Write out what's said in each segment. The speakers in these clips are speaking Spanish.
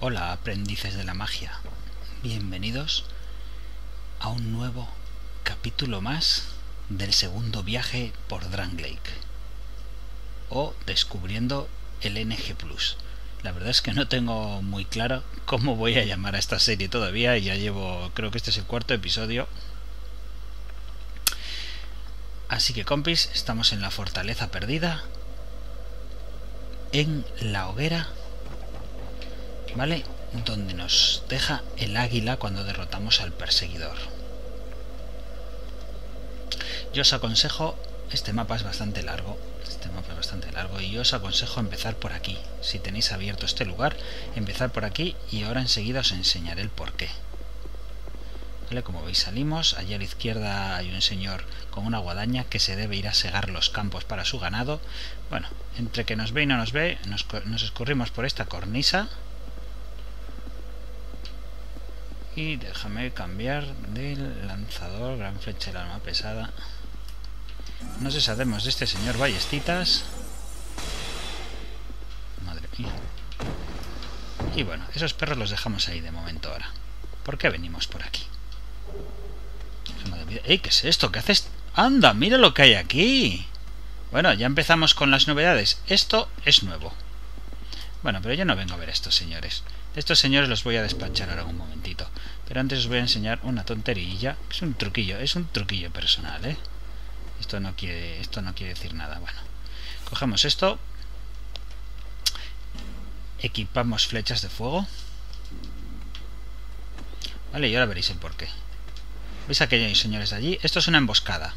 Hola, aprendices de la magia. Bienvenidos a un nuevo capítulo más del segundo viaje por Drangleic o descubriendo el NG+. La verdad es que no tengo muy claro cómo voy a llamar a esta serie todavía y ya llevo, creo que este es el cuarto episodio. Así que compis, estamos en la Fortaleza Perdida, en la Hoguera, ¿vale? Donde nos deja el águila cuando derrotamos al perseguidor. Yo os aconsejo, este mapa es bastante largo, y yo os aconsejo empezar por aquí. Si tenéis abierto este lugar, empezar por aquí y ahora enseguida os enseñaré el porqué. ¿Vale? Como veis salimos, allí a la izquierda hay un señor con una guadaña que se debe ir a segar los campos para su ganado. Bueno, entre que nos ve y no nos ve, nos escurrimos por esta cornisa. Y déjame cambiar del lanzador, gran flecha del alma pesada. Nos deshacemos de este señor ballestitas. Madre mía. Y bueno, esos perros los dejamos ahí de momento ahora. ¿Por qué venimos por aquí? ¡Ey! ¿Qué es esto? ¿Qué haces? ¡Anda! ¡Mira lo que hay aquí! Bueno, ya empezamos con las novedades. Esto es nuevo. Bueno, pero yo no vengo a ver a estos señores. Estos señores los voy a despachar ahora un momentito. Pero antes os voy a enseñar una tonterilla. Es un truquillo personal, ¿eh? Esto no quiere decir nada. Bueno, cogemos esto. Equipamos flechas de fuego. Vale, y ahora veréis el porqué. ¿Veis aquellos señores de allí? Esto es una emboscada.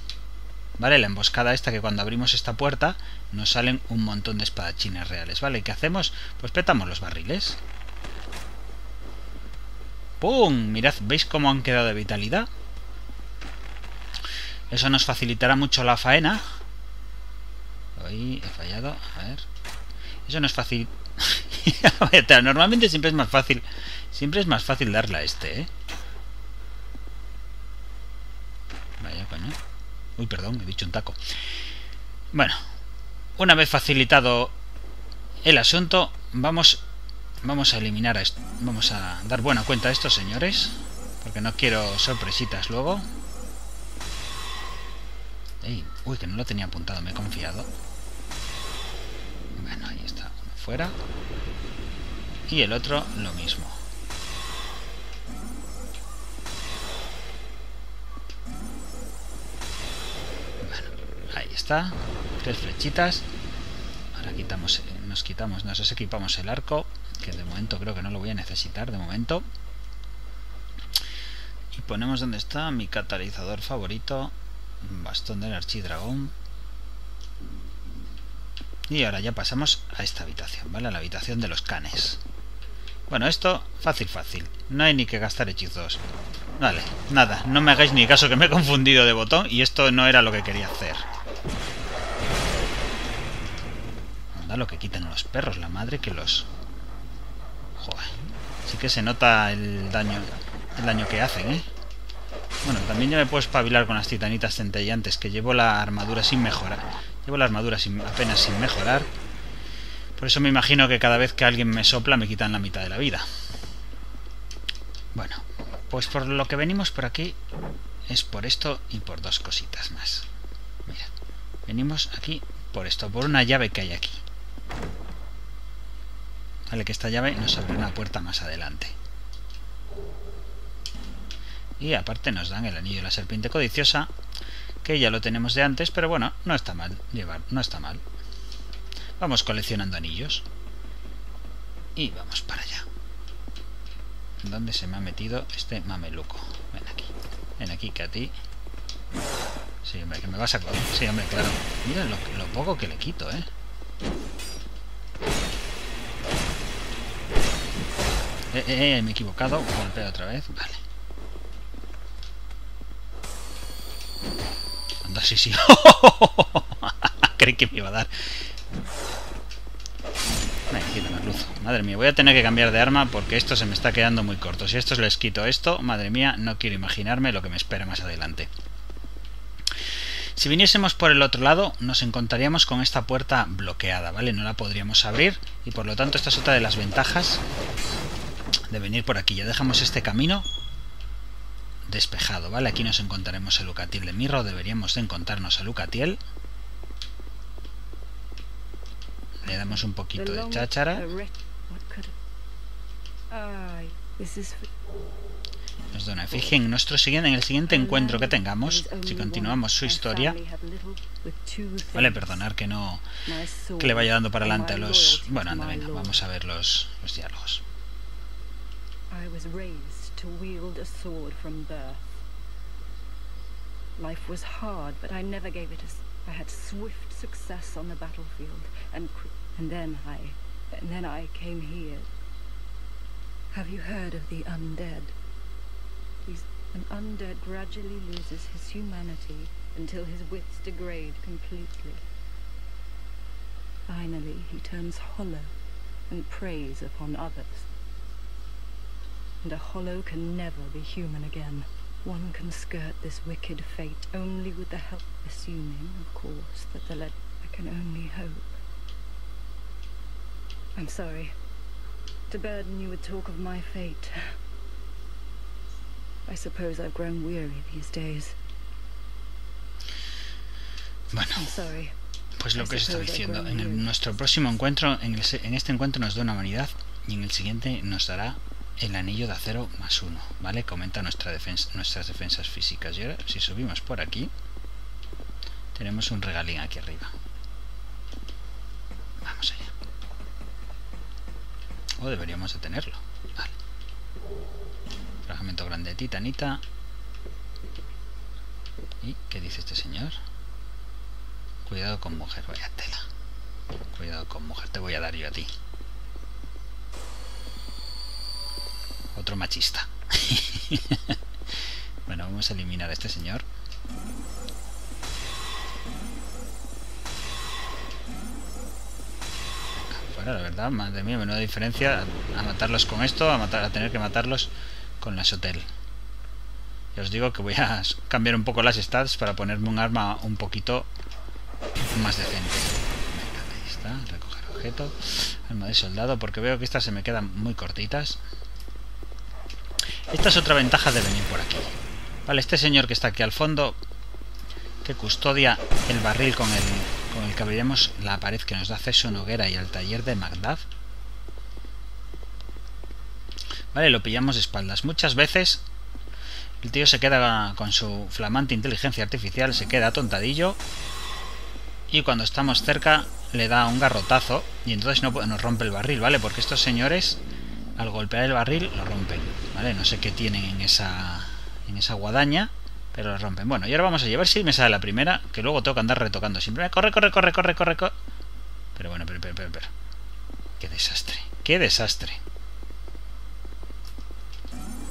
¿Vale? La emboscada esta que cuando abrimos esta puerta nos salen un montón de espadachines reales. ¿Vale? ¿Y qué hacemos? Pues petamos los barriles. ¡Pum! Mirad, ¿veis cómo han quedado de vitalidad? Eso nos facilitará mucho la faena. Ahí he fallado. A ver. Eso nos facilita... Normalmente siempre es más fácil. Siempre es más fácil darle a este, ¿eh? Vaya coño. Uy, perdón, he dicho un taco. Bueno. Una vez facilitado el asunto, vamos a eliminar a esto. Vamos a dar buena cuenta a estos señores, porque no quiero sorpresitas luego. Ey, uy, que no lo tenía apuntado, me he confiado. Bueno, ahí está, uno fuera. Y el otro lo mismo. Bueno, ahí está. Tres flechitas. Ahora nos desequipamos el arco, que de momento creo que no lo voy a necesitar de momento, y ponemos donde está mi catalizador favorito, bastón del archidragón. Y ahora ya pasamos a esta habitación, ¿vale? A la habitación de los canes. Bueno, esto fácil, no hay ni que gastar hechizos. Vale, nada, no me hagáis ni caso, que me he confundido de botón y esto no era lo que quería hacer. Anda, lo que quitan los perros, la madre que los... Joder, sí que se nota el daño que hacen, ¿eh? Bueno, también ya me puedo espabilar con las titanitas centellantes, que llevo la armadura sin mejorar. Llevo la armadura apenas sin mejorar. Por eso me imagino que cada vez que alguien me sopla me quitan la mitad de la vida. Bueno, pues por lo que venimos por aquí es por esto y por dos cositas más. Mira, venimos aquí por esto, por una llave que hay aquí. Vale, que esta llave nos abre una puerta más adelante. Y aparte nos dan el anillo de la serpiente codiciosa, que ya lo tenemos de antes, pero bueno, no está mal llevar, no está mal. Vamos coleccionando anillos. Y vamos para allá. ¿Dónde se me ha metido este mameluco? Ven aquí que a ti... Sí, hombre, que me vas a coger. Sí, hombre, claro. Mira lo poco que le quito, ¿eh? Me he equivocado, golpeo otra vez, vale. Anda, sí. Creí que me iba a dar. Vale, quítame la luz. Madre mía, voy a tener que cambiar de arma porque esto se me está quedando muy corto. Si a estos les quito esto, madre mía, no quiero imaginarme lo que me espera más adelante. Si viniésemos por el otro lado, nos encontraríamos con esta puerta bloqueada, ¿vale? No la podríamos abrir y por lo tanto esta es otra de las ventajas de venir por aquí. Ya dejamos este camino despejado, ¿vale? Aquí nos encontraremos a Lucatiel de Mirro. Deberíamos de encontrarnos a Lucatiel. Le damos un poquito de cháchara. Nos da una efigie. En el siguiente encuentro que tengamos, si continuamos su historia... Vale, perdonar que no... que le vaya dando para adelante a los... Bueno, anda, venga, vamos a ver los diálogos. Have you heard of the undead? An undead gradually loses his humanity until his wits degrade completely. Finally, he turns hollow and preys upon others. And a hollow can never be human again. One can skirt this wicked fate only with the help, assuming, of course, that the lead. I can only hope. I'm sorry. To burden you with talk of my fate. I suppose I've grown weary these days. Bueno, pues lo que os estaba diciendo, en nuestro próximo encuentro, en este encuentro nos da una humanidad y en el siguiente nos dará el anillo de acero +1, ¿vale? Que aumenta nuestras defensas físicas. Y ahora, si subimos por aquí, tenemos un regalín aquí arriba. Vamos allá. O deberíamos de tenerlo. Vale. Fragmento grande de titanita. ¿Y qué dice este señor? Cuidado con mujer, vaya tela. Cuidado con mujer, te voy a dar yo a ti. Otro machista. Bueno, vamos a eliminar a este señor. Bueno, la verdad, madre mía, menuda diferencia a matarlos con esto, a tener que matarlos con la Shotel. Ya os digo que voy a cambiar un poco las stats para ponerme un arma un poquito más decente. Venga, ahí está, recoger objeto, arma de soldado, porque veo que estas se me quedan muy cortitas. Esta es otra ventaja de venir por aquí. Vale, este señor que está aquí al fondo, que custodia el barril con el que abriremos la pared que nos da acceso a Hoguera y al taller de Magdab. Vale, lo pillamos de espaldas. Muchas veces el tío se queda con su flamante inteligencia artificial, se queda atontadillo y cuando estamos cerca le da un garrotazo y entonces no nos rompe el barril, ¿vale? Porque estos señores al golpear el barril lo rompen, ¿vale? No sé qué tienen en esa guadaña, pero lo rompen. Bueno, y ahora vamos a llevar si me sale la primera, que luego tengo que andar retocando siempre. Corre, corre, corre, corre, corre, corre. Pero bueno, pero. Qué desastre, qué desastre.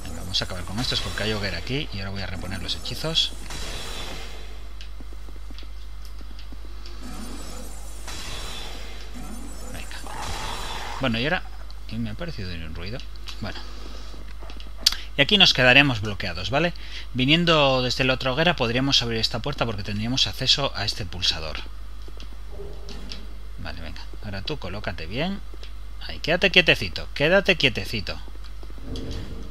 Venga, vamos a acabar con estos porque hay hoguera aquí y ahora voy a reponer los hechizos. Venga. Bueno, y ahora... Y me ha parecido un ruido. Bueno. Y aquí nos quedaremos bloqueados, ¿vale? Viniendo desde la otra hoguera podríamos abrir esta puerta porque tendríamos acceso a este pulsador. Vale, venga. Ahora tú colócate bien. Ahí, quédate quietecito, quédate quietecito.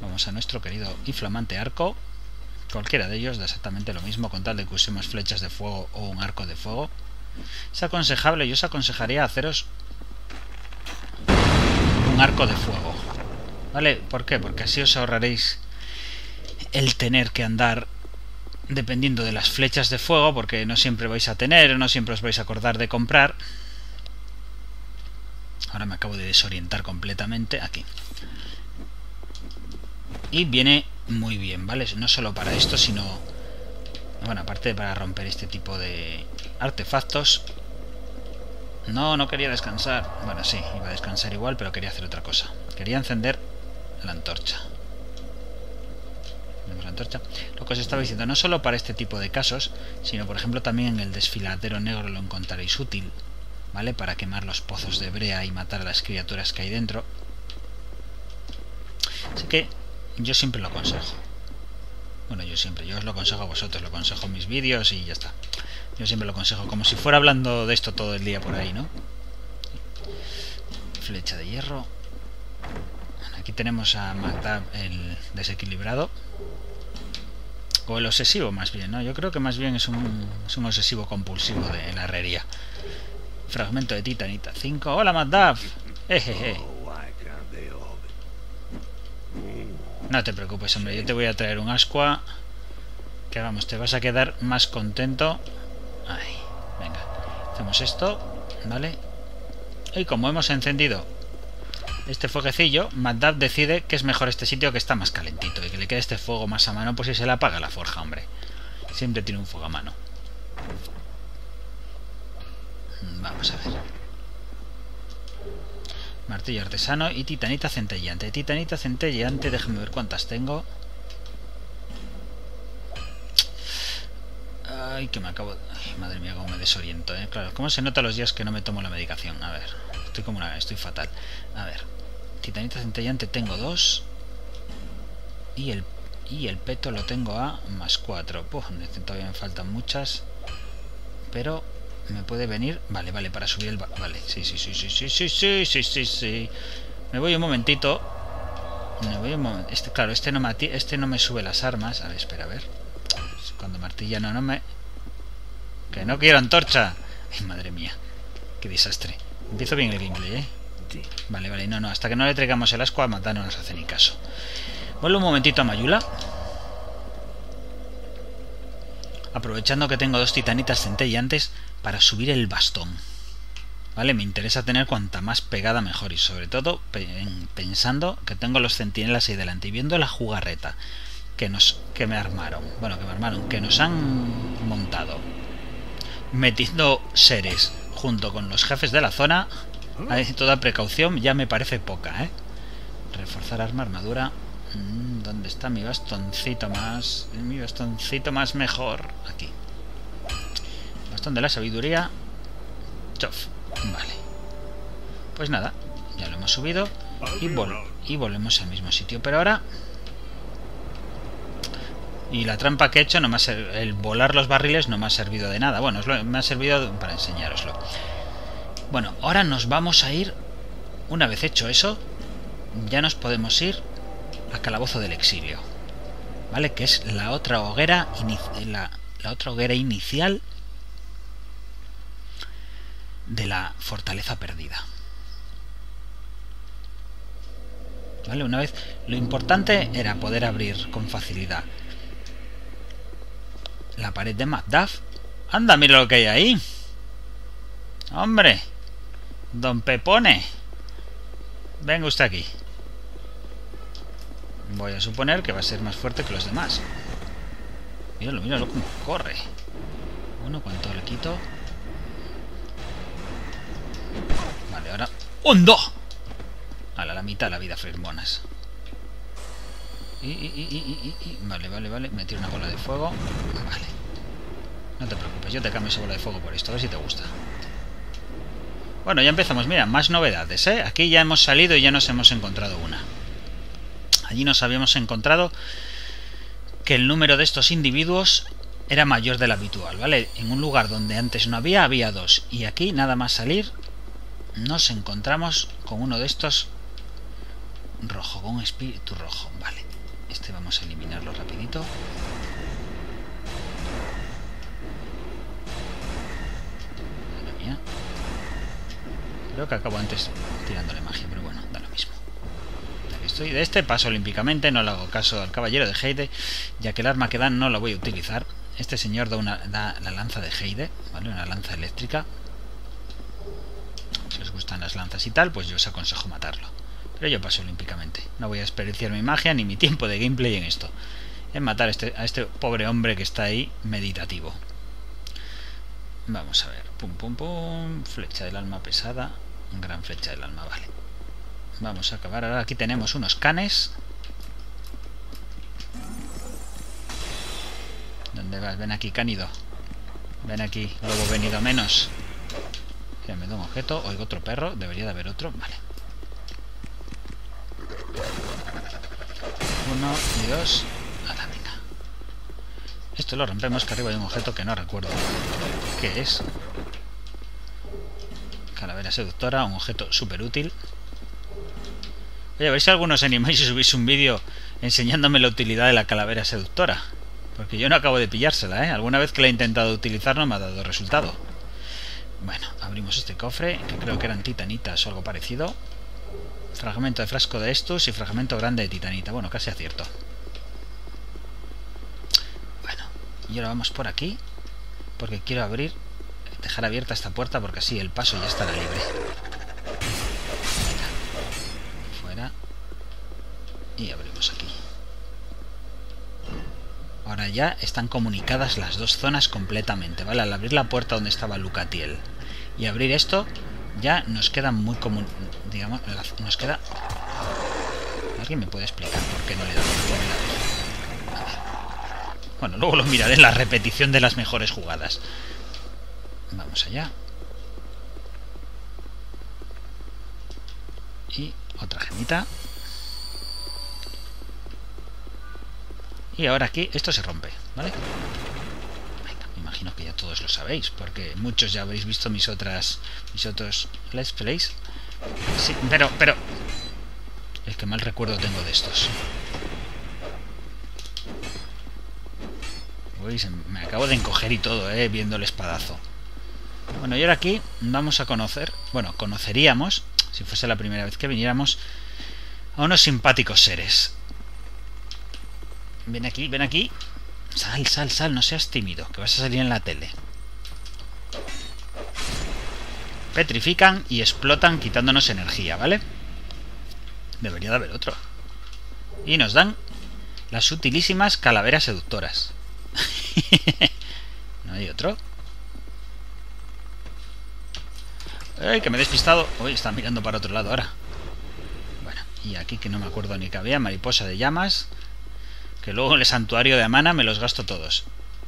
Vamos a nuestro querido y flamante arco. Cualquiera de ellos da exactamente lo mismo con tal de que usemos flechas de fuego o un arco de fuego. Es aconsejable, yo os aconsejaría haceros un arco de fuego. ¿Vale? ¿Por qué? Porque así os ahorraréis el tener que andar dependiendo de las flechas de fuego, porque no siempre vais a tener, no siempre os vais a acordar de comprar. Ahora me acabo de desorientar completamente aquí. Y viene muy bien, ¿vale? No solo para esto, sino... Bueno, aparte de para romper este tipo de artefactos... No, no quería descansar. Bueno, sí, iba a descansar igual, pero quería hacer otra cosa. Quería encender la antorcha. Tenemos la antorcha. Lo que os estaba diciendo, no solo para este tipo de casos, sino por ejemplo también en el desfiladero negro lo encontraréis útil, ¿vale? Para quemar los pozos de brea y matar a las criaturas que hay dentro. Así que yo siempre lo aconsejo. Bueno, yo os lo aconsejo a vosotros, lo aconsejo en mis vídeos y ya está. Yo siempre lo aconsejo, como si fuera hablando de esto todo el día por ahí, ¿no? Flecha de hierro. Aquí tenemos a Magdab el desequilibrado. O el obsesivo más bien, ¿no? Yo creo que más bien es un obsesivo compulsivo de la herrería. Fragmento de Titanita 5. ¡Hola, Magdab! No te preocupes, hombre. Yo te voy a traer un ascua. Que vamos, te vas a quedar más contento. Ay, venga. Hacemos esto, ¿vale? Y como hemos encendido este fueguecillo, Magdab decide que es mejor este sitio, que está más calentito. Y que le quede este fuego más a mano, pues si se le apaga la forja, hombre. Siempre tiene un fuego a mano. Vamos a ver. Martillo artesano y titanita centelleante. Titanita centelleante, déjame ver cuántas tengo. Ay, que me acabo... Ay, madre mía, cómo me desoriento, ¿eh? Claro, cómo se nota los días que no me tomo la medicación. A ver, estoy como una... estoy fatal. A ver, titanita centelleante tengo 2. Y el peto lo tengo a +4. Puf, todavía me faltan muchas. Pero... me puede venir... Vale, vale, para subir el... Vale, sí. Me voy un momentito. Este, claro, este no me sube las armas. A ver, espera, a ver. Cuando martilla no me... ¡Que no quiero antorcha! Ay, madre mía. Qué desastre. Empiezo bien el gameplay, ¿eh? Vale, vale, no, hasta que no le traigamos el asco a matar no nos hace ni caso. Vuelvo un momentito a Majula. Aprovechando que tengo 2 titanitas centellantes para subir el bastón. Vale, me interesa tener cuanta más pegada mejor. Y sobre todo pensando que tengo los centinelas ahí delante. Y viendo la jugarreta que me armaron. Bueno, que me armaron, que nos han montado. Metiendo seres junto con los jefes de la zona. Toda precaución ya me parece poca, ¿eh? Reforzar arma, armadura... ¿Dónde está mi bastoncito más? Mi bastoncito más mejor. Aquí. Bastón de la sabiduría. Chof. Vale. Pues nada. Ya lo hemos subido. Y volvemos al mismo sitio. Pero ahora... Y la trampa que he hecho no me ha el volar los barriles no me ha servido de nada. Bueno, me ha servido para enseñároslo. Bueno, ahora nos vamos a ir... Una vez hecho eso, ya nos podemos ir... a Calabozo del Exilio, ¿vale? Que es la otra hoguera, la otra hoguera inicial de la Fortaleza Perdida, ¿vale? Una vez, lo importante era poder abrir con facilidad la pared de Magdab. ¡Anda, mira lo que hay ahí! ¡Hombre! ¡Don Pepone! Venga usted aquí. Voy a suponer que va a ser más fuerte que los demás. Míralo, míralo cómo corre. Bueno, ¿cuánto le quito? Vale, ahora... ¡Hondo! A la mitad la vida, Fresmonas. Vale, vale, vale. Me tiro una bola de fuego. Vale. No te preocupes, yo te cambio esa bola de fuego por esto. A ver si te gusta. Bueno, ya empezamos. Mira, más novedades, ¿eh? Aquí ya hemos salido y ya nos hemos encontrado una. Allí nos habíamos encontrado que el número de estos individuos era mayor del habitual, ¿vale? En un lugar donde antes no había, había 2. Y aquí, nada más salir, nos encontramos con uno de estos rojo, con espíritu rojo, ¿vale? Este vamos a eliminarlo rapidito. Madre mía. Creo que acabo antes tirándole magia, pero bueno, da lo mismo. Estoy de este paso olímpicamente, no le hago caso al caballero de Heide, ya que el arma que dan no la voy a utilizar. Este señor da la lanza de Heide, ¿vale? Una lanza eléctrica. Si os gustan las lanzas y tal, pues yo os aconsejo matarlo. Pero yo paso olímpicamente. No voy a desperdiciar mi magia ni mi tiempo de gameplay en esto. En matar a este pobre hombre que está ahí meditativo. Vamos a ver. Pum, pum, pum. Flecha del alma pesada. Gran flecha del alma, vale. Vamos a acabar. Ahora aquí tenemos unos canes. ¿Dónde vas? Ven aquí, cánido. Ven aquí, globo venido menos. Ya me da un objeto. Oigo otro perro. Debería de haber otro. Vale. 1 y 2. Nada, venga. Esto lo rompemos, que arriba hay un objeto que no recuerdo qué es. Calavera seductora. Un objeto súper útil. Oye, a ver si algunos animáis y subís un vídeo enseñándome la utilidad de la calavera seductora, porque yo no acabo de pillársela, ¿eh? Alguna vez que la he intentado utilizar no me ha dado resultado. Bueno, abrimos este cofre, que creo que eran titanitas o algo parecido. Fragmento de frasco de Estus y fragmento grande de titanita. Bueno, casi acierto. Bueno, y ahora vamos por aquí, porque quiero abrir, dejar abierta esta puerta, porque así el paso ya estará libre. Fuera. Y abrimos aquí. Ahora ya están comunicadas las dos zonas completamente, ¿vale? Al abrir la puerta donde estaba Lucatiel y abrir esto, ya nos queda muy común, digamos, nos queda... ¿Alguien me puede explicar por qué no le he dado la oportunidad? A ver. Bueno, luego lo miraré en la repetición de las mejores jugadas. Vamos allá. Y otra gemita. Y ahora aquí esto se rompe, ¿vale? Venga, me imagino que ya todos lo sabéis, porque muchos ya habréis visto mis otros let's plays. Sí, pero... el que mal recuerdo tengo de estos. Uy, me acabo de encoger y todo, viendo el espadazo. Bueno, y ahora aquí vamos a conocer... Bueno, conoceríamos, si fuese la primera vez que viniéramos, a unos simpáticos seres. Ven aquí, ven aquí. Sal, sal, sal, no seas tímido, que vas a salir en la tele. Petrifican y explotan quitándonos energía, ¿vale? Debería de haber otro. Y nos dan las sutilísimas calaveras seductoras. ¿No hay otro? ¡Ay, que me he despistado! Uy, está mirando para otro lado ahora. Bueno, y aquí que no me acuerdo ni que había, mariposa de llamas... Que luego en el santuario de Amana me los gasto todos.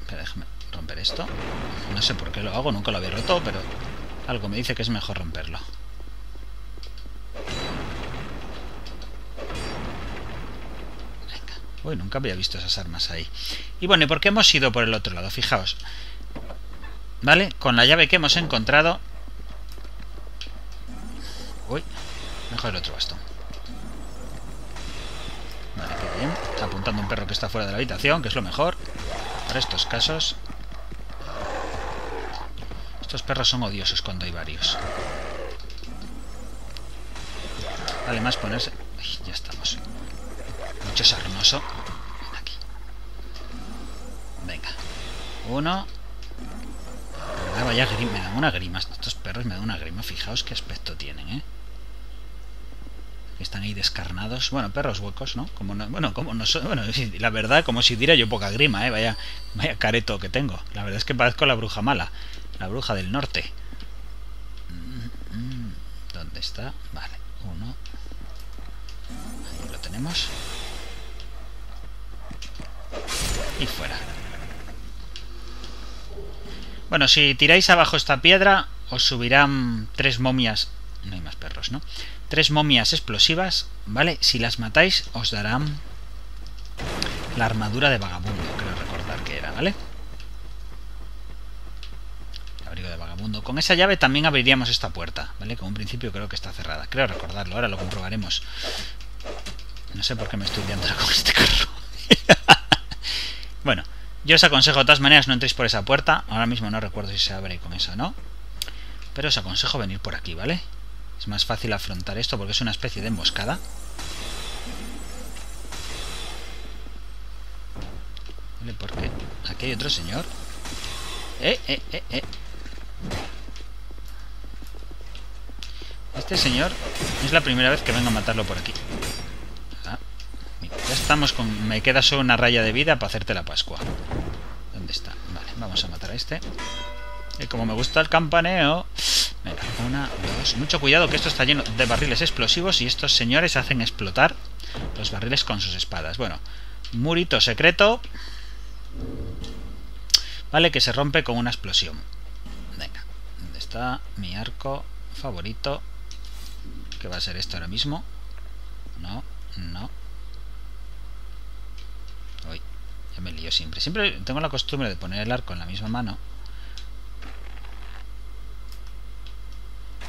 Pero déjame romper esto. No sé por qué lo hago, nunca lo había roto, pero algo me dice que es mejor romperlo. Venga. Uy, nunca había visto esas armas ahí. Y bueno, ¿y por qué hemos ido por el otro lado? Fijaos. ¿Vale? Con la llave que hemos encontrado... Uy, mejor el otro bastón. Vale, qué bien. Está apuntando un perro que está fuera de la habitación, que es lo mejor para estos casos. Estos perros son odiosos cuando hay varios. Vale, más ponerse... Ay, ya estamos. Mucho sarnoso. Ven aquí. Venga. Uno. Me da vaya grima. Me dan una grima. Estos perros me dan una grima. Fijaos qué aspecto tienen, ¿eh? Que están ahí descarnados. Bueno, perros huecos, ¿no? Como no, bueno, como no son, bueno, la verdad, como si diera yo poca grima, vaya careto que tengo. La verdad es que parezco la bruja mala, la bruja del norte. ¿Dónde está? Vale, uno. Ahí lo tenemos. Y fuera. Bueno, si tiráis abajo esta piedra, os subirán tres momias. No hay más perros, ¿no? Tres momias explosivas, ¿vale? Si las matáis, os darán la armadura de vagabundo, creo recordar que era, ¿vale? El abrigo de vagabundo. Con esa llave también abriríamos esta puerta, ¿vale? Como un principio creo que está cerrada. Creo recordarlo, ahora lo comprobaremos. No sé por qué me estoy liando con este carro. Bueno, yo os aconsejo, de todas maneras, no entréis por esa puerta. Ahora mismo no recuerdo si se abre con eso o no. Pero os aconsejo venir por aquí, ¿vale? Es más fácil afrontar esto porque es una especie de emboscada. Vale, porque aquí hay otro señor. Este señor es la primera vez que vengo a matarlo por aquí. Ah, ya estamos con... Me queda solo una raya de vida para hacerte la Pascua. ¿Dónde está? Vale, vamos a matar a este. Y como me gusta el campaneo... Venga, una, dos... Mucho cuidado que esto está lleno de barriles explosivos y estos señores hacen explotar los barriles con sus espadas. Bueno, murito secreto... Vale, que se rompe con una explosión. Venga, ¿dónde está mi arco favorito? ¿Qué va a ser esto ahora mismo? No, no... Uy, ya me lío siempre. Siempre tengo la costumbre de poner el arco en la misma mano.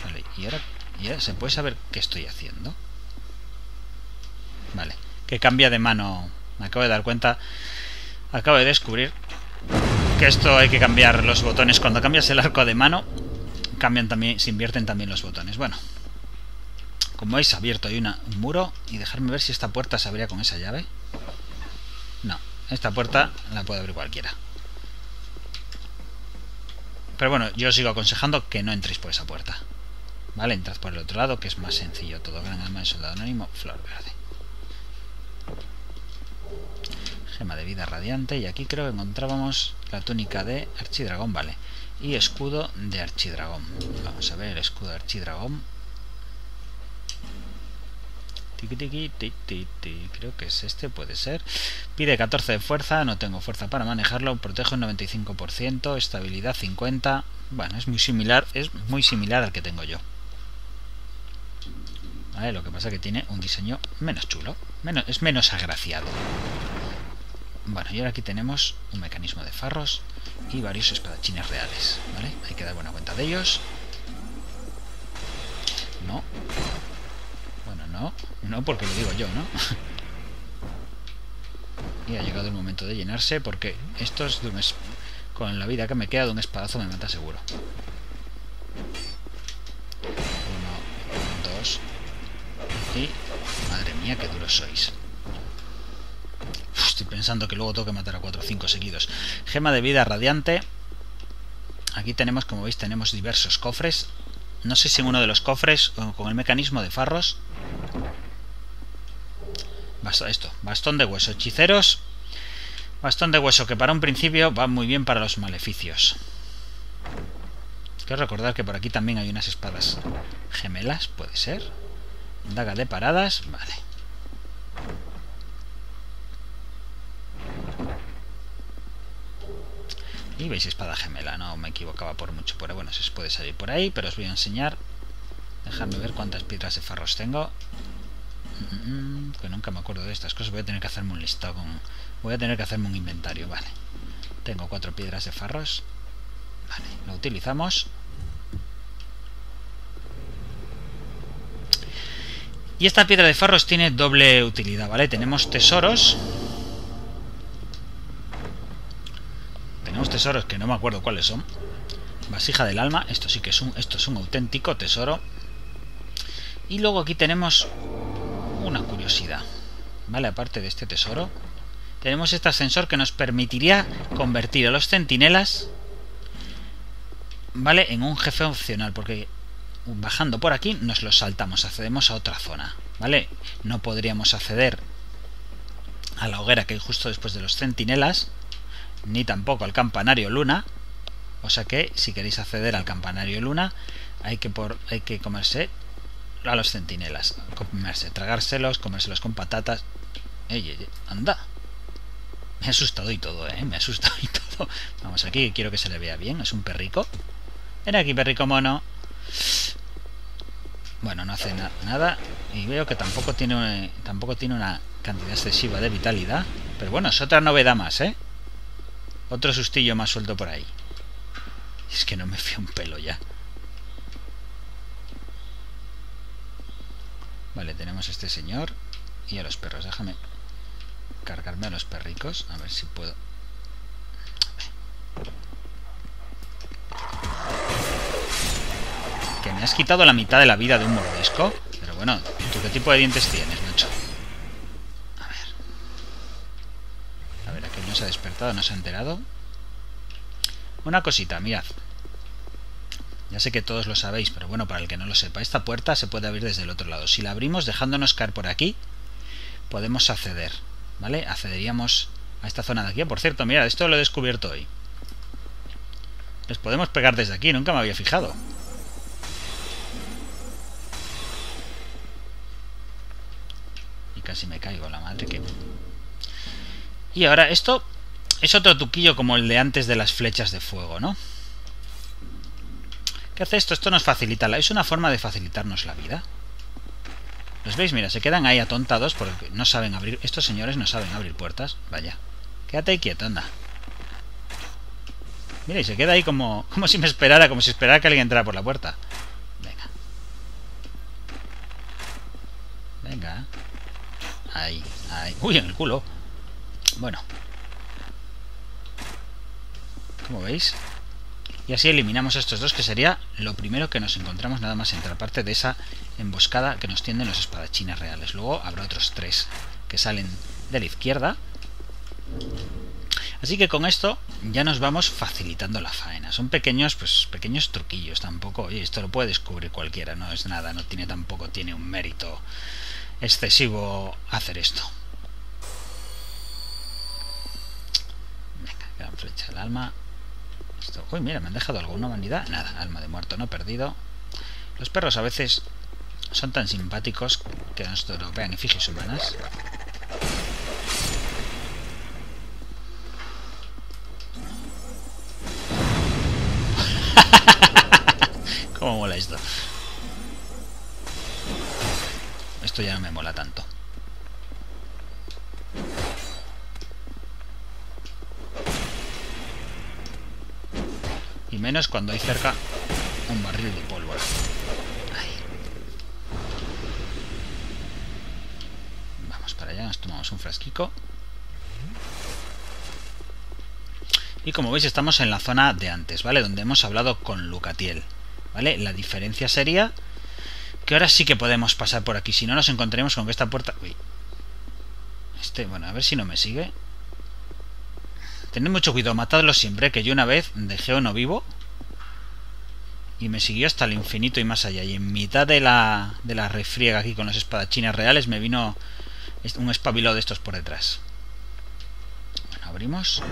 Vale, y ahora se puede saber qué estoy haciendo. Vale, que cambia de mano. Me acabo de dar cuenta. Acabo de descubrir que esto hay que cambiar los botones. Cuando cambias el arco de mano, cambian también, se invierten también los botones. Bueno, como veis, abierto hay un muro. Y dejarme ver si esta puerta se abría con esa llave. No, esta puerta la puede abrir cualquiera. Pero bueno, yo os sigo aconsejando que no entréis por esa puerta. Vale, entrad por el otro lado, que es más sencillo todo. Gran alma de soldado anónimo, flor verde. Gema de vida radiante. Y aquí creo que encontrábamos la túnica de Archidragón, vale. Y escudo de Archidragón. Vamos a ver el escudo de Archidragón. Creo que es este, puede ser. Pide 14 de fuerza, no tengo fuerza para manejarlo. Protejo un 95%, estabilidad 50. Bueno, es muy similar al que tengo yo. Vale, lo que pasa que tiene un diseño menos chulo, es menos agraciado. Bueno, y ahora aquí tenemos un mecanismo de Pharros y varios espadachines reales, ¿vale? Hay que dar buena cuenta de ellos. No. Bueno, no. No porque lo digo yo, ¿no? Y ha llegado el momento de llenarse porque esto es de un... Con la vida que me queda de un espadazo me mata seguro. 1, 2... Y... Madre mía, qué duros sois. Estoy pensando que luego tengo que matar a 4 o 5 seguidos. Gema de vida radiante. Aquí tenemos, como veis, tenemos diversos cofres. No sé si en uno de los cofres, con el mecanismo de Pharros. Bastón de hueso, hechiceros. Bastón de hueso, que para un principio va muy bien para los maleficios. Quiero recordar que por aquí también hay unas espadas gemelas, puede ser. Daga de paradas, vale. Y veis espada gemela, no me equivocaba por mucho. Pero bueno, se puede salir por ahí, pero os voy a enseñar. Dejadme ver cuántas piedras de Pharros tengo. Que nunca me acuerdo de estas cosas. Voy a tener que hacerme un listado con... Voy a tener que hacerme un inventario, vale. Tengo 4 piedras de Pharros. Vale, lo utilizamos. Y esta piedra de Pharros tiene doble utilidad, vale. Tenemos tesoros. Tenemos tesoros que no me acuerdo cuáles son. Vasija del alma, esto sí que es un auténtico tesoro. Y luego aquí tenemos una curiosidad, vale, aparte de este tesoro. Tenemos este ascensor que nos permitiría convertir a los centinelas, vale, en un jefe opcional, porque bajando por aquí nos los saltamos, accedemos a otra zona, vale. No podríamos acceder a la hoguera que hay justo después de los centinelas, ni tampoco al Campanario Luna. O sea que si queréis acceder al Campanario Luna hay que comerse a los centinelas, tragárselos, comérselos con patatas. Ey, anda. Me ha asustado y todo, me ha asustado y todo. Vamos aquí, quiero que se le vea bien. Es un perrico. Ven aquí, perrico mono. Bueno, no hace nada. Y veo que tampoco tiene una cantidad excesiva de vitalidad. Pero bueno, es otra novedad más, Otro sustillo más suelto por ahí. Es que no me fío un pelo ya. Vale, tenemos a este señor y a los perros. Déjame cargarme a los perricos. A ver si puedo. Que me has quitado la mitad de la vida de un mordisco. Pero bueno, ¿tú qué tipo de dientes tienes, macho? Se ha despertado, no se ha enterado. Una cosita, mirad. Ya sé que todos lo sabéis, pero bueno, para el que no lo sepa, esta puerta se puede abrir desde el otro lado. Si la abrimos dejándonos caer por aquí, podemos acceder, ¿vale? Accederíamos a esta zona de aquí. Por cierto, mirad, esto lo he descubierto hoy. Les podemos pegar desde aquí, nunca me había fijado. Y casi me caigo, la madre que... Y ahora esto es otro truquillo como el de antes de las flechas de fuego, ¿no? ¿Qué hace esto? Esto nos facilita, es una forma de facilitarnos la vida. ¿Los veis? Mira, se quedan ahí atontados porque no saben abrir, estos señores no saben abrir puertas. Vaya, quédate ahí quieto, anda. Mira, y se queda ahí como si me esperara, como si esperara que alguien entrara por la puerta. Venga. Venga. Ahí, ahí. Uy, en el culo. Bueno. Como veis. Y así eliminamos a estos dos, que sería lo primero que nos encontramos nada más entrar, aparte de esa emboscada que nos tienden los espadachines reales. Luego habrá otros tres que salen de la izquierda. Así que con esto ya nos vamos facilitando la faena. Son pequeños, pues pequeños truquillos tampoco. Oye, esto lo puede descubrir cualquiera, no es nada, no tiene tampoco, tiene un mérito excesivo hacer esto. Venga, gran flecha al alma. Esto. Uy, mira, me han dejado alguna humanidad. Nada, alma de muerto no perdido. Los perros a veces son tan simpáticos que nos tropean efigies humanas. ¿Cómo mola esto? Esto ya no me mola tanto. Y menos cuando hay cerca un barril de pólvora. Vamos para allá, nos tomamos un frasquico. Y como veis estamos en la zona de antes, ¿vale? Donde hemos hablado con Lucatiel, ¿vale? La diferencia sería que ahora sí que podemos pasar por aquí. Si no nos encontraremos con que esta puerta... Uy. Bueno, a ver si no me sigue. Tened mucho cuidado, matadlo siempre, que yo una vez dejé uno vivo y me siguió hasta el infinito y más allá. Y en mitad de la refriega aquí con los espadachines reales me vino un espabilado de estos por detrás. Bueno, abrimos.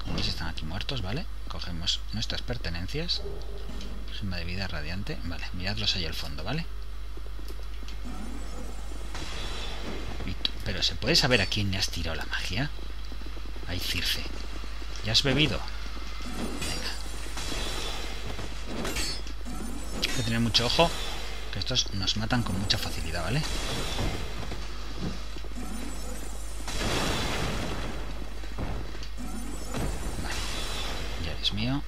Como veis están aquí muertos, ¿vale? Cogemos nuestras pertenencias. Gema de vida radiante. Vale, miradlos ahí al fondo, ¿vale? Pero ¿se puede saber a quién le has tirado la magia? Ay, Circe. ¿Ya has bebido? Venga. Hay que tener mucho ojo, que estos nos matan con mucha facilidad, ¿vale? Vale. Ya eres mío.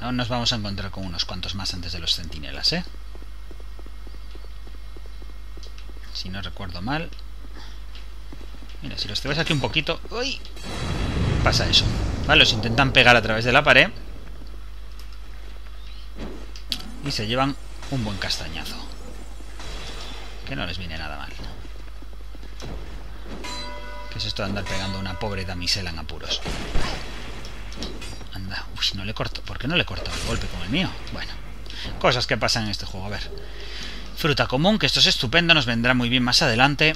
No nos vamos a encontrar con unos cuantos más antes de los centinelas, ¿eh? Si no recuerdo mal. Mira, si los te ves aquí un poquito... ¡Uy! Pasa eso. Vale, los intentan pegar a través de la pared. Y se llevan un buen castañazo. Que no les viene nada mal. ¿Qué es esto de andar pegando a una pobre damisela en apuros? Anda, uy, no le corto. ¿Por qué no le he cortado el golpe con el mío? Bueno, cosas que pasan en este juego. A ver, fruta común, que esto es estupendo, nos vendrá muy bien más adelante.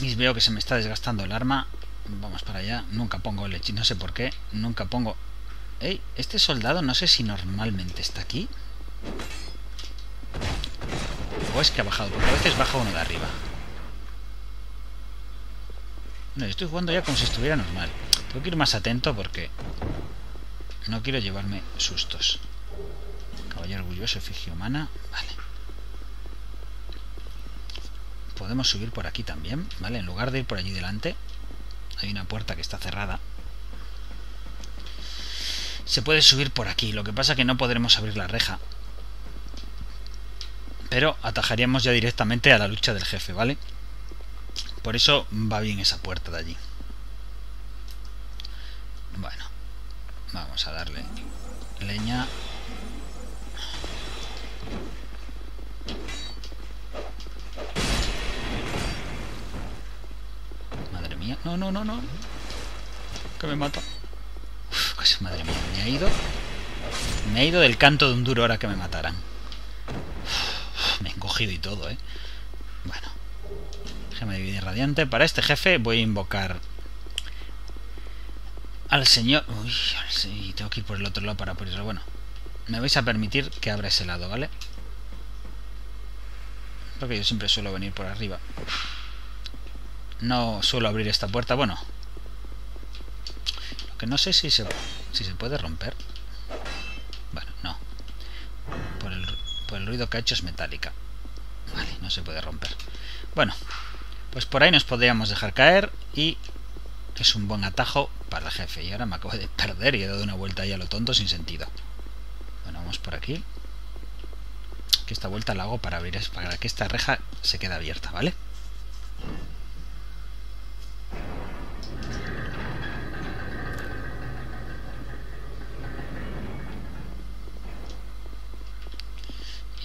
Y veo que se me está desgastando el arma. Vamos para allá. Nunca pongo el hechizo, no sé por qué. Nunca pongo... Ey, este soldado no sé si normalmente está aquí. O es que ha bajado, porque a veces baja uno de arriba. No, estoy jugando ya como si estuviera normal. Tengo que ir más atento porque no quiero llevarme sustos. Caballero orgulloso, efigie humana. Vale. Podemos subir por aquí también, ¿vale? En lugar de ir por allí delante. Hay una puerta que está cerrada. Se puede subir por aquí. Lo que pasa es que no podremos abrir la reja. Pero atajaríamos ya directamente a la lucha del jefe, ¿vale? Por eso va bien esa puerta de allí. Bueno, vamos a darle leña. Madre mía. No, no, no, no. Que me mata. Uf, casi, madre mía. Me ha ido. Me ha ido del canto de un duro ahora que me mataran. Uf, me he encogido y todo, ¿eh? Bueno. Gema de vida radiante. Para este jefe voy a invocar al señor... Uy, sí, tengo que ir por el otro lado para ponerlo. Bueno, me vais a permitir que abra ese lado, ¿vale? Porque yo siempre suelo venir por arriba. No suelo abrir esta puerta. Bueno, lo que no sé si se puede romper. Bueno, no. Por el ruido que ha hecho es metálica. Vale, no se puede romper. Bueno, pues por ahí nos podríamos dejar caer y es un buen atajo para el jefe. Y ahora me acabo de perder y he dado una vuelta ahí a lo tonto sin sentido. Bueno, vamos por aquí. Que esta vuelta la hago para abrir, para que esta reja se quede abierta, ¿vale?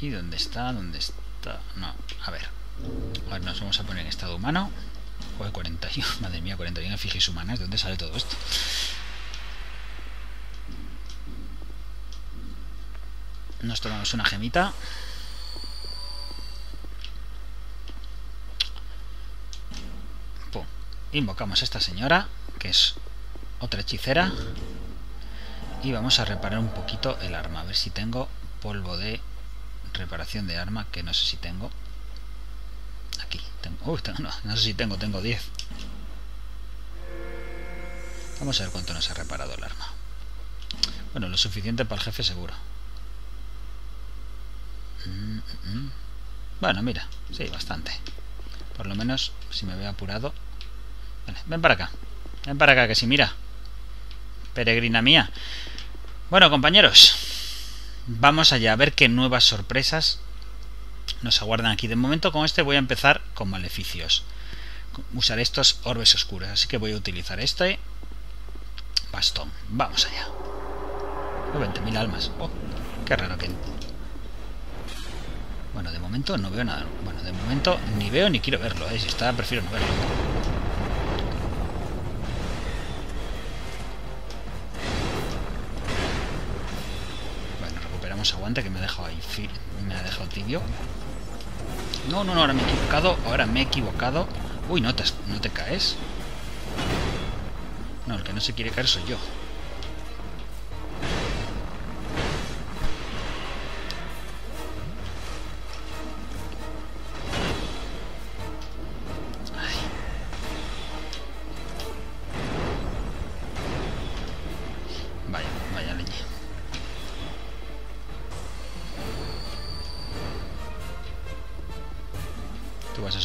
¿Y dónde está? ¿Dónde está? No, a ver. Ahora nos vamos a poner en estado humano. Joder, 41. Madre mía, 41 fijis humanas. ¿De dónde sale todo esto? Nos tomamos una gemita. Pum. Invocamos a esta señora, que es otra hechicera. Y vamos a reparar un poquito el arma. A ver si tengo polvo de reparación de arma, que no sé si tengo. Aquí tengo. Uy, no sé si tengo 10. Vamos a ver cuánto nos ha reparado el arma. Bueno, lo suficiente para el jefe seguro. Bueno, mira, sí, bastante. Por lo menos, si me veo apurado. Vale, ven para acá, que si mira, peregrina mía. Bueno, compañeros, vamos allá a ver qué nuevas sorpresas nos aguardan aquí. De momento con este voy a empezar con maleficios. Usaré estos orbes oscuros, así que voy a utilizar este bastón. Vamos allá. 20.000 almas. Oh, qué raro que... Bueno, de momento no veo nada. Bueno, de momento ni veo ni quiero verlo, ¿eh? Si está, prefiero no verlo. Bueno, recuperamos aguante, que me ha dejado ahí. Me ha dejado tibio. No, ahora me he equivocado. Uy, no te caes. No, el que no se quiere caer soy yo.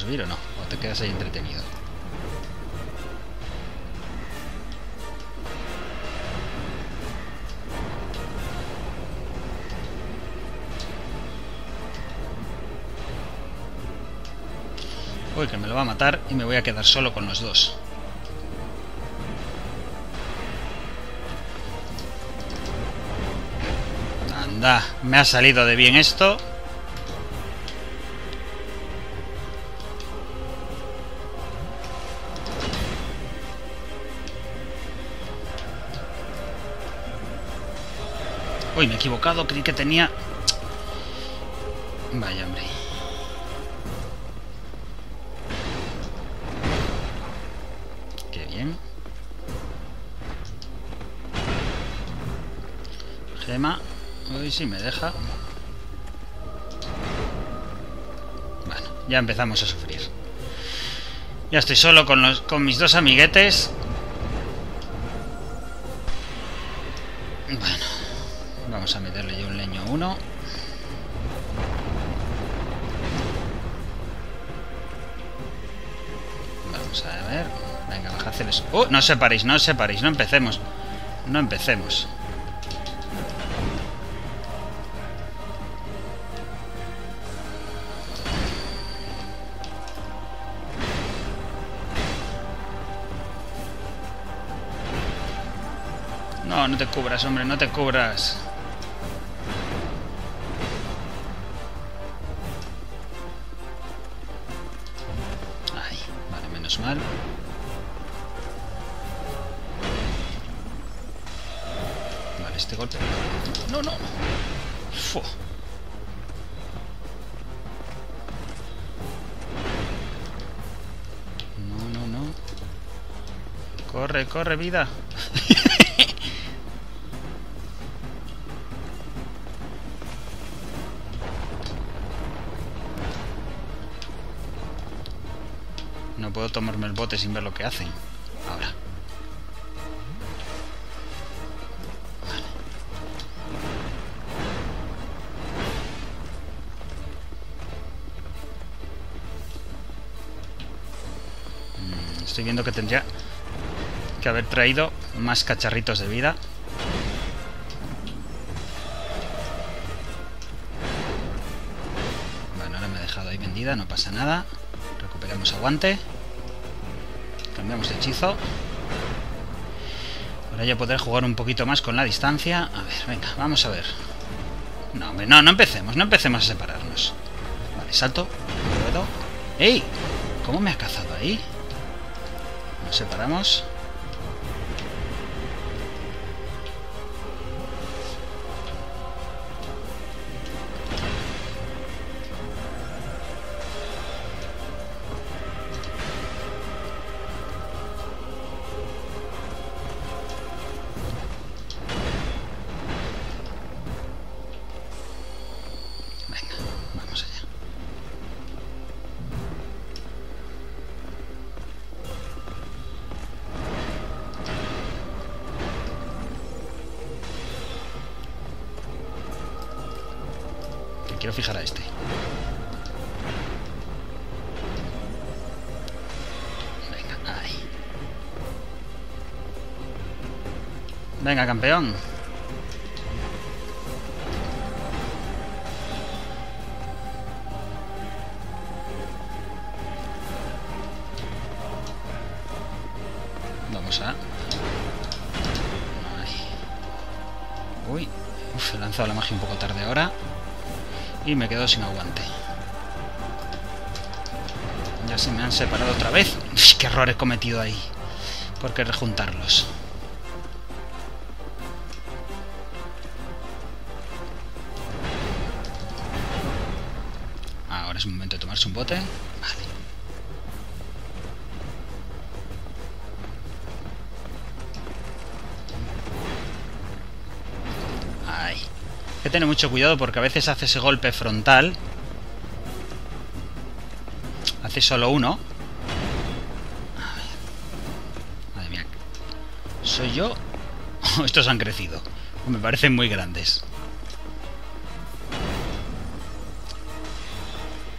¿O no? ¿O te quedas ahí entretenido? Uy, que me lo va a matar y me voy a quedar solo con los dos. Anda, me ha salido de bien esto. Uy, me he equivocado, creí que tenía... Vaya, hombre. Qué bien. Gema. Uy, sí me deja. Bueno, ya empezamos a sufrir. Ya estoy solo con mis dos amiguetes. Bueno. Vamos a meterle yo un leño a uno. Vamos a ver. Venga, bajadles. No os separéis, no os separéis. No empecemos. No empecemos. No, no te cubras, hombre. No te cubras. Mal. Vale, este golpe. No. Uf. No. Corre, vida. Puedo tomarme el bote sin ver lo que hacen. Ahora. Vale. Estoy viendo que tendría que haber traído más cacharritos de vida. Bueno, ahora me he dejado ahí vendida, no pasa nada. Recuperamos aguante. Cambiamos de hechizo. Ahora ya podré jugar un poquito más con la distancia. A ver, venga, vamos a ver. No, hombre, no empecemos, no empecemos a separarnos. Vale, salto. Puedo. ¡Ey! ¿Cómo me ha cazado ahí? Nos separamos. Quiero fijar a este. Venga, ahí. Venga, campeón. Vamos a... Ahí. Uy, he lanzado la magia un poco tarde ahora. Y me quedo sin aguante. Ya se me han separado otra vez. Uf, qué error he cometido ahí. ¿Por qué rejuntarlos? Ahora es momento de tomarse un bote. Vale. Hay que tener mucho cuidado porque a veces hace ese golpe frontal. Hace solo uno. Madre mía. ¿Soy yo? Estos han crecido. Me parecen muy grandes.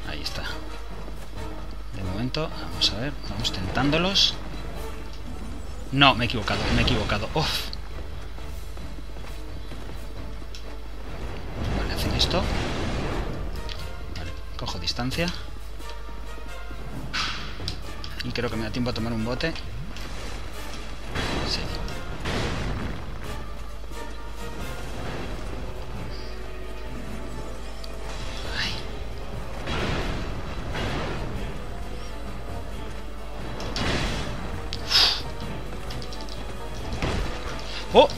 Ahí está. De momento, vamos a ver. Vamos tentándolos. No, me he equivocado, me he equivocado. Uf. Esto. Vale, cojo distancia. Y creo que me da tiempo a tomar un bote. Sí. Ay. ¡Oh!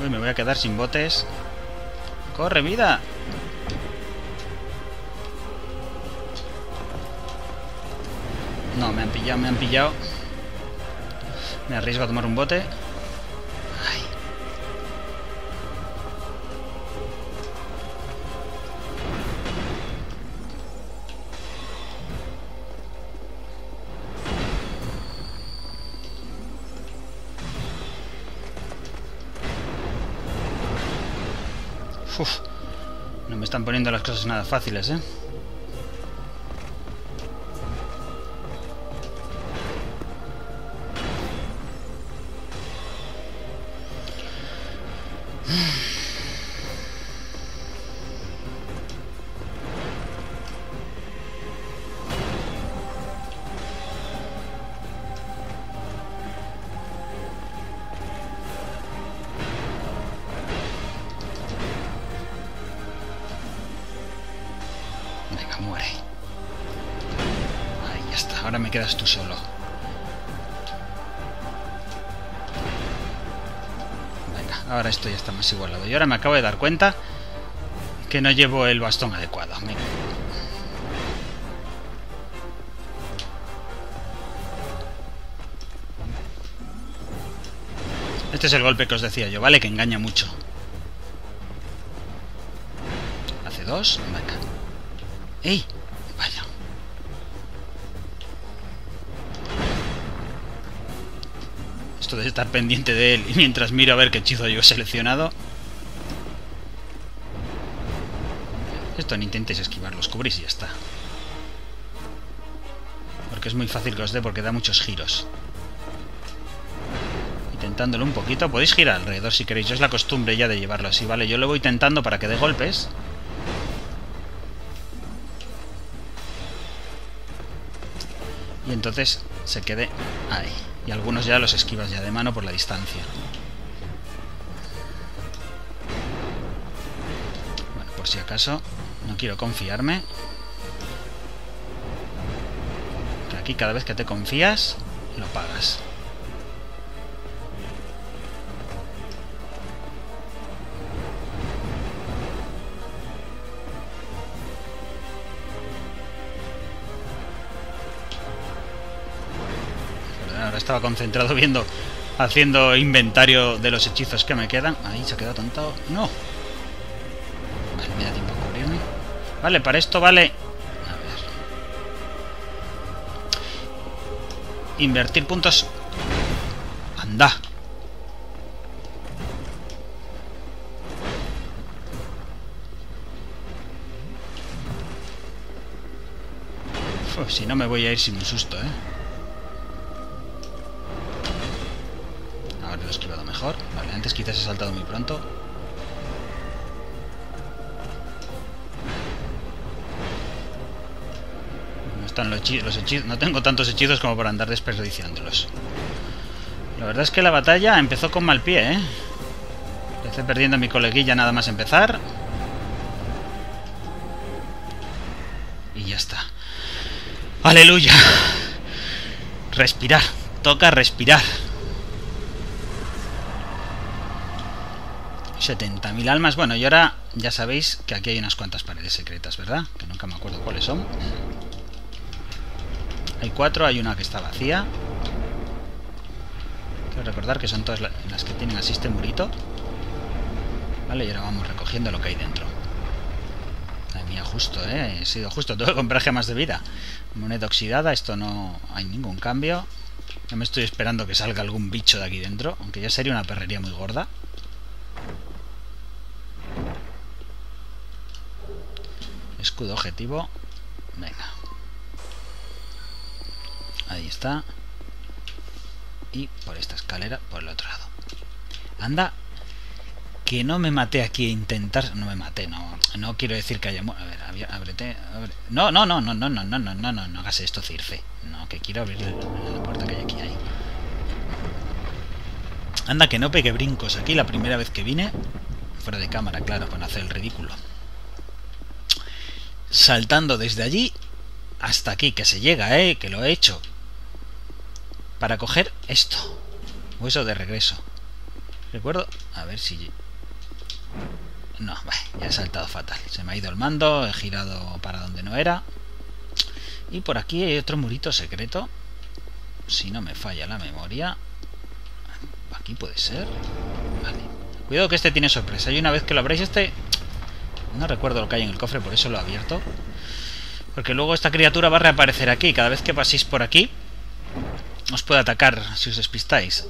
Uy, me voy a quedar sin botes. ¡Corre, vida! No, me han pillado, me han pillado. Me arriesgo a tomar un bote. Ay. Uf, no me están poniendo las cosas nada fáciles, ¿eh? Ahora me quedas tú solo. Venga, ahora esto ya está más igualado. Y ahora me acabo de dar cuenta que no llevo el bastón adecuado. Venga. Este es el golpe que os decía yo, ¿vale? Que engaña mucho. Hace dos. Venga. ¡Ey! De estar pendiente de él y mientras miro a ver qué hechizo yo he seleccionado. Esto no intentéis esquivarlos, cubrís y ya está. porque es muy fácil que os dé, porque da muchos giros. Intentándolo un poquito, podéis girar alrededor si queréis, yo es la costumbre ya de llevarlo así, ¿vale? Yo lo voy tentando para que dé golpes. Y entonces se quede ahí. Y algunos ya los esquivas ya de mano por la distancia. Bueno, por si acaso, no quiero confiarme. Que aquí cada vez que te confías, lo pagas. Estaba concentrado viendo, haciendo inventario de los hechizos que me quedan. Ahí se ha quedado tontado. No. Vale, me da tiempo a cubrirme. Vale, para esto vale... A ver. Invertir puntos. Anda. Uf, si no me voy a ir sin un susto, ¿eh? Lo he esquivado mejor. Vale, antes quizás he saltado muy pronto. No están los hechizos. No tengo tantos hechizos como para andar desperdiciándolos. La verdad es que la batalla empezó con mal pie, ¿eh? Empecé perdiendo a mi coleguilla nada más empezar. Y ya está. ¡Aleluya! Respirar. Toca respirar. 70.000 almas. Bueno, y ahora ya sabéis que aquí hay unas cuantas paredes secretas, ¿verdad? Que nunca me acuerdo cuáles son. Hay cuatro, hay una que está vacía. Quiero recordar que son todas las que tienen así este murito. Vale, y ahora vamos recogiendo lo que hay dentro. Ay, mía, justo, ¿eh? He sido justo. Tengo que comprar gemas de vida. Moneda oxidada, esto no hay ningún cambio. Yo me estoy esperando que salga algún bicho de aquí dentro, aunque ya sería una perrería muy gorda. Escudo objetivo. Venga. Ahí está. Y por esta escalera, por el otro lado. Anda. Que no me maté aquí a intentar... No me maté, no. No quiero decir que haya... A ver, ábrete... Abre. No, no, no, no, no, no, no, no, no, no. No hagas esto, Circe. No, que quiero abrir la puerta que hay aquí. Ahí. Anda, que no pegué brincos aquí la primera vez que vine. Fuera de cámara, claro, para no hacer el ridículo. Saltando desde allí hasta aquí, que se llega, que lo he hecho. Para coger esto. Hueso de regreso. Recuerdo. A ver si... No, vale, ya he saltado fatal. Se me ha ido el mando, he girado para donde no era. Y por aquí hay otro murito secreto. Si no me falla la memoria. Aquí puede ser. Vale. Cuidado que este tiene sorpresa. Y una vez que lo abráis este... No recuerdo lo que hay en el cofre, por eso lo he abierto. Porque luego esta criatura va a reaparecer aquí. Cada vez que paséis por aquí, os puede atacar si os despistáis.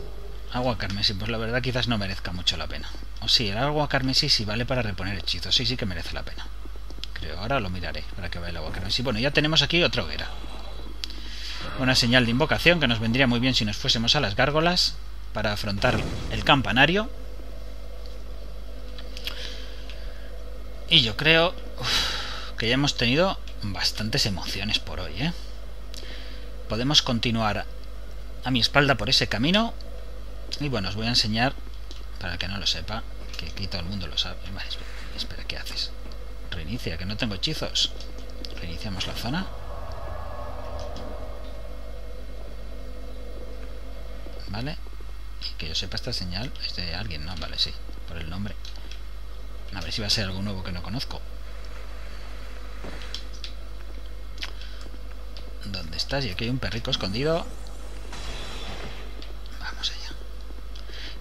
Agua carmesí, pues la verdad quizás no merezca mucho la pena. O sí, el agua carmesí sí vale para reponer hechizos. Sí, sí que merece la pena. Creo, ahora lo miraré para que vea el agua carmesí. Bueno, ya tenemos aquí otra hoguera. Una señal de invocación que nos vendría muy bien si nos fuésemos a las gárgolas para afrontar el campanario. Y yo creo que ya hemos tenido bastantes emociones por hoy, ¿eh? Podemos continuar a mi espalda por ese camino. Y bueno, os voy a enseñar, para el que no lo sepa, que aquí todo el mundo lo sabe. Vale, espera, ¿qué haces? Reinicia, que no tengo hechizos. Reiniciamos la zona. Vale. Y que yo sepa, esta señal es de alguien, ¿no? Vale, sí, por el nombre. A ver si va a ser algo nuevo que no conozco. ¿Dónde estás? Y aquí hay un perrico escondido. Vamos allá.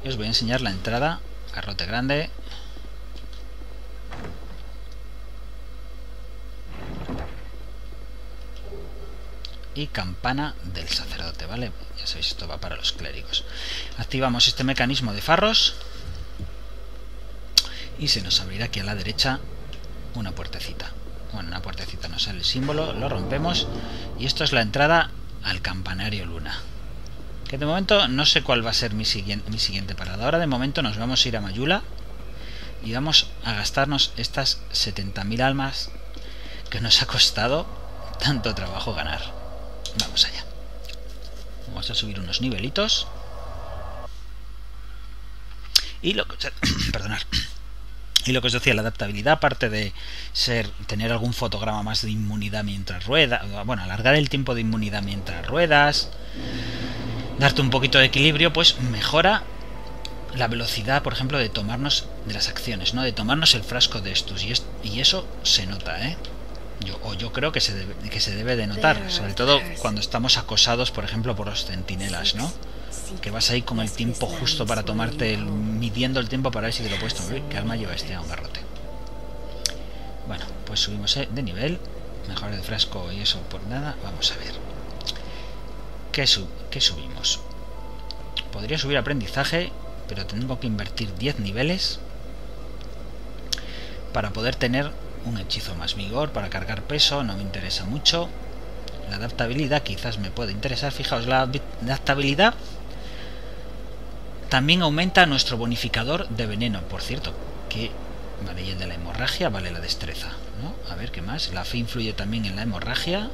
Y os voy a enseñar la entrada. Garrote grande. Y campana del sacerdote, ¿vale? Ya sabéis, esto va para los clérigos. Activamos este mecanismo de Pharros. Y se nos abrirá aquí a la derecha una puertecita. Bueno, una puertecita, no sale el símbolo, lo rompemos. Y esto es la entrada al Campanario Luna. Que de momento no sé cuál va a ser mi siguiente parada. Ahora de momento nos vamos a ir a Majula y vamos a gastarnos estas 70.000 almas que nos ha costado tanto trabajo ganar. Vamos allá. Vamos a subir unos nivelitos. Y lo que, perdonad. Y lo que os decía, la adaptabilidad, aparte de tener algún fotograma más de inmunidad mientras ruedas, bueno, alargar el tiempo de inmunidad mientras ruedas, darte un poquito de equilibrio, pues mejora la velocidad, por ejemplo, de tomarnos de las acciones, ¿no? De tomarnos el frasco de Estus. Y eso se nota, ¿eh? Yo creo que se debe de notar, sobre todo cuando estamos acosados, por ejemplo, por los centinelas, ¿no? Que vas ahí con el tiempo justo para tomarte, midiendo el tiempo para ver si te lo puedes tomar. ¿Qué arma lleva este? A un garrote. Bueno, pues subimos de nivel. Mejora de frasco y eso por nada. Vamos a ver. ¿Qué subimos? Podría subir aprendizaje, pero tengo que invertir 10 niveles para poder tener un hechizo más vigor, para cargar peso. No me interesa mucho. La adaptabilidad quizás me puede interesar. Fijaos, la adaptabilidad también aumenta nuestro bonificador de veneno, por cierto, que vale, y el de la hemorragia, vale, la destreza, ¿no? A ver, ¿qué más? La fe influye también en la hemorragia.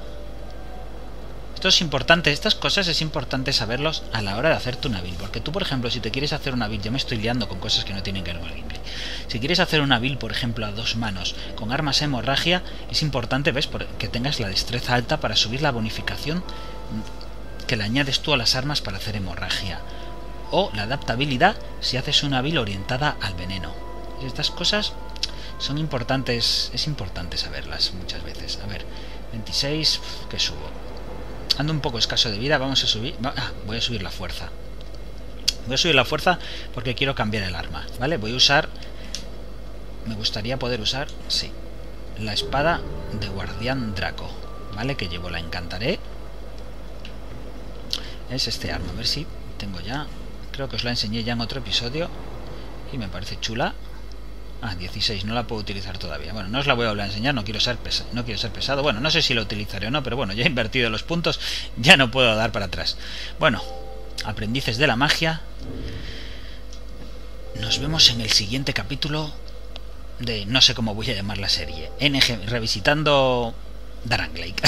Esto es importante, estas cosas es importante saberlos a la hora de hacerte una build, porque tú, por ejemplo, si te quieres hacer una build, yo me estoy liando con cosas que no tienen que ver con el gameplay. Si quieres hacer una build, por ejemplo, a dos manos, con armas a hemorragia, es importante, ves, que tengas la destreza alta para subir la bonificación que le añades tú a las armas para hacer hemorragia. O la adaptabilidad si haces una build orientada al veneno. Estas cosas son importantes, es importante saberlas muchas veces. A ver, 26, que subo. Ando un poco escaso de vida, vamos a subir... voy a subir la fuerza. Voy a subir la fuerza porque quiero cambiar el arma, ¿vale? Voy a usar... Me gustaría poder usar, sí, la espada de Guardián Draco, ¿vale? Que llevo, la encantaré. Es este arma, a ver si tengo ya... Creo que os la enseñé ya en otro episodio y me parece chula. 16, no la puedo utilizar todavía. Bueno, no os la voy a volver a enseñar, no quiero ser pesado. Bueno, no sé si la utilizaré o no, pero bueno, ya he invertido los puntos, ya no puedo dar para atrás. Bueno, aprendices de la magia. Nos vemos en el siguiente capítulo de... No sé cómo voy a llamar la serie. NG, revisitando Drangleic.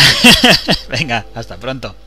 Venga, hasta pronto.